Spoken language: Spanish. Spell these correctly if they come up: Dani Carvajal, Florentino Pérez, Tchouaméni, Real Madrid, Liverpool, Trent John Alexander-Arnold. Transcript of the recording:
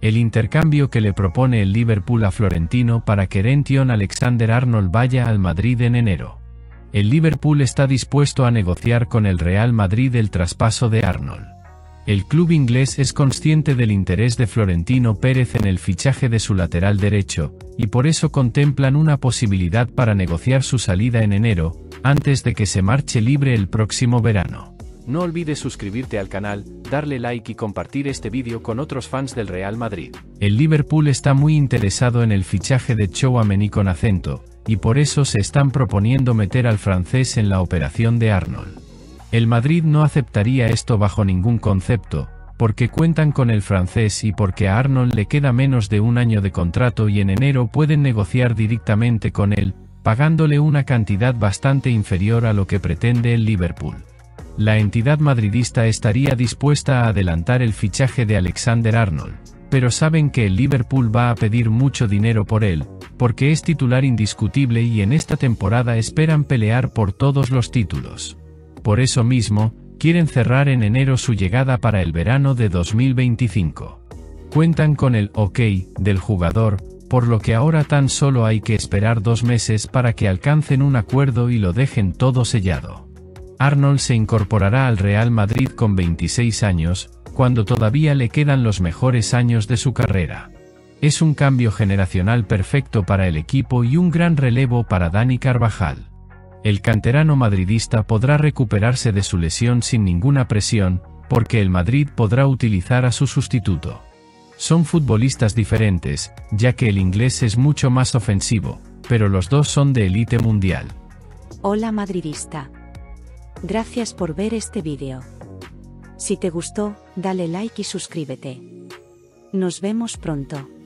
El intercambio que le propone el Liverpool a Florentino para que Trent John Alexander-Arnold vaya al Madrid en enero. El Liverpool está dispuesto a negociar con el Real Madrid el traspaso de Arnold. El club inglés es consciente del interés de Florentino Pérez en el fichaje de su lateral derecho, y por eso contemplan una posibilidad para negociar su salida en enero, antes de que se marche libre el próximo verano. No olvides suscribirte al canal, darle like y compartir este vídeo con otros fans del Real Madrid. El Liverpool está muy interesado en el fichaje de Tchouaméni con acento, y por eso se están proponiendo meter al francés en la operación de Arnold. El Madrid no aceptaría esto bajo ningún concepto, porque cuentan con el francés y porque a Arnold le queda menos de un año de contrato y en enero pueden negociar directamente con él, pagándole una cantidad bastante inferior a lo que pretende el Liverpool. La entidad madridista estaría dispuesta a adelantar el fichaje de Alexander-Arnold, pero saben que el Liverpool va a pedir mucho dinero por él, porque es titular indiscutible y en esta temporada esperan pelear por todos los títulos. Por eso mismo, quieren cerrar en enero su llegada para el verano de 2025. Cuentan con el OK del jugador, por lo que ahora tan solo hay que esperar 2 meses para que alcancen un acuerdo y lo dejen todo sellado. Arnold se incorporará al Real Madrid con 26 años, cuando todavía le quedan los mejores años de su carrera. Es un cambio generacional perfecto para el equipo y un gran relevo para Dani Carvajal. El canterano madridista podrá recuperarse de su lesión sin ninguna presión, porque el Madrid podrá utilizar a su sustituto. Son futbolistas diferentes, ya que el inglés es mucho más ofensivo, pero los dos son de élite mundial. Hola madridista. Gracias por ver este vídeo. Si te gustó, dale like y suscríbete. Nos vemos pronto.